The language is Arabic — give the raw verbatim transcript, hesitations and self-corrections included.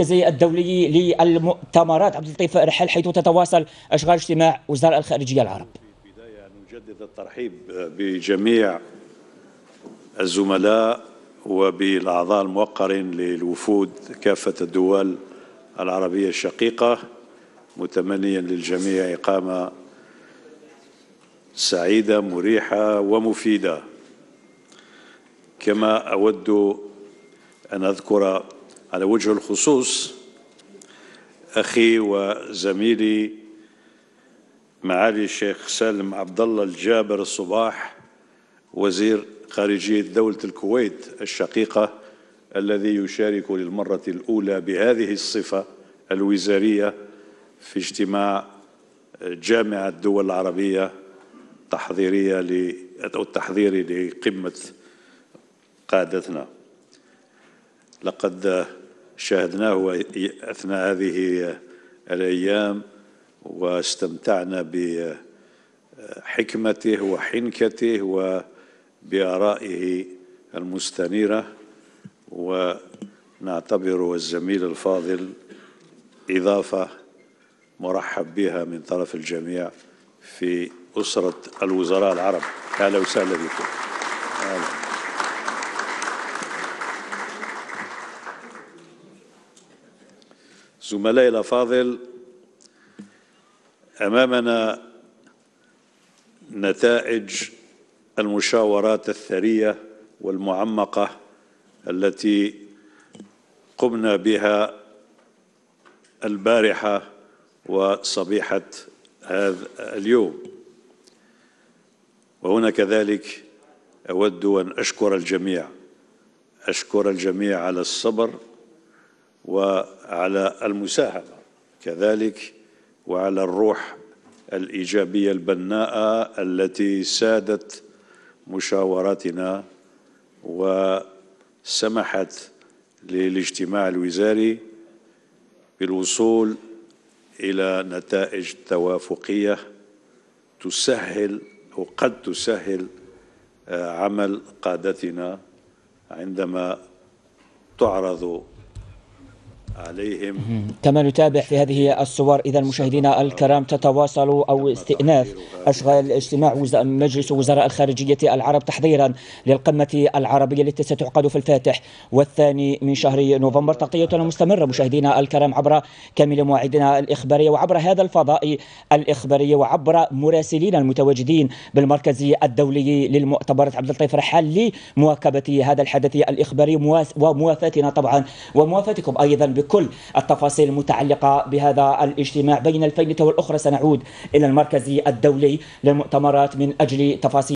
المركزي الدولي للمؤتمرات عبد اللطيف الرحال، حيث تتواصل أشغال اجتماع وزراء الخارجية العرب. في البداية نجدد الترحيب بجميع الزملاء وبالأعضاء الموقرين للوفود كافة الدول العربية الشقيقة، متمنيا للجميع إقامة سعيدة مريحة ومفيدة. كما أود أن أذكر على وجه الخصوص أخي وزميلي معالي الشيخ سالم عبد الله الجابر الصباح، وزير خارجية دولة الكويت الشقيقة، الذي يشارك للمرة الأولى بهذه الصفة الوزارية في اجتماع جامعة الدول العربية التحضيرية أو التحضيري لقمة قادتنا. لقد شاهدناه أثناء هذه الأيام واستمتعنا بحكمته وحنكته وبآرائه المستنيرة، ونعتبر الزميل الفاضل إضافة مرحب بها من طرف الجميع في أسرة الوزراء العرب. أهلا وسهلا بكم. أهلا. زملائي الأفاضل، أمامنا نتائج المشاورات الثرية والمعمقة التي قمنا بها البارحة وصبيحة هذا اليوم، وهنا كذلك أود أن أشكر الجميع أشكر الجميع على الصبر وعلى المساهمة كذلك، وعلى الروح الإيجابية البناءة التي سادت مشاوراتنا وسمحت للاجتماع الوزاري بالوصول إلى نتائج توافقية تسهل أو قد تسهل عمل قادتنا عندما تعرض عليهم. كما نتابع في هذه الصور إذا مشاهدينا الكرام تتواصل أو استئناف أشغال اجتماع مجلس وزراء الخارجية العرب تحضيرا للقمة العربية التي ستعقد في الفاتح والثاني من شهر نوفمبر. تغطيتنا مستمرة مشاهدينا الكرام عبر كامل مواعيدنا الإخبارية وعبر هذا الفضاء الإخباري وعبر مراسلين المتواجدين بالمركز الدولي للمؤتمرات عبد اللطيف الرحال لمواكبة هذا الحدث الإخباري وموافاتنا طبعا وموافاتكم أيضا كل التفاصيل المتعلقة بهذا الاجتماع. بين الفينة والأخرى سنعود إلى المركز الدولي للمؤتمرات من أجل تفاصيل